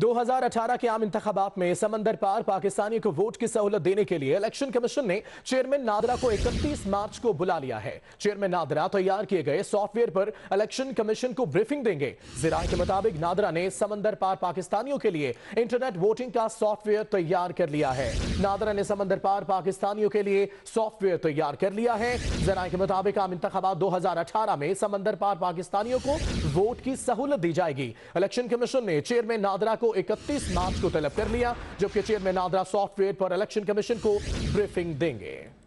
2018 के आम इंतखाबात में समंदर पार पाकिस्तानी को वोट की सहूलत देने के लिए इलेक्शन कमीशन ने चेयरमैन नादरा को 31 मार्च को बुला लिया है। चेयरमैन नादरा तैयार किए गए सॉफ्टवेयर पर इलेक्शन कमीशन को ब्रीफिंग देंगे। ज़राए के मुताबिक नादरा ने समंदर पार पाकिस्तानियों के लिए इंटरनेट वोटिंग का सॉफ्टवेयर तैयार कर लिया है। नादरा ने समंदर पार पाकिस्तानियों के लिए सॉफ्टवेयर तैयार कर लिया है। ज़राए के मुताबिक आम इंतखाबात 2018 में समंदर पार पाकिस्तानियों को वोट की सहूलत दी जाएगी। इलेक्शन कमीशन ने चेयरमैन नादरा को 31 मार्च को तलब कर लिया, जबकि चेयरमैन नादरा सॉफ्टवेयर पर इलेक्शन कमीशन को ब्रीफिंग देंगे।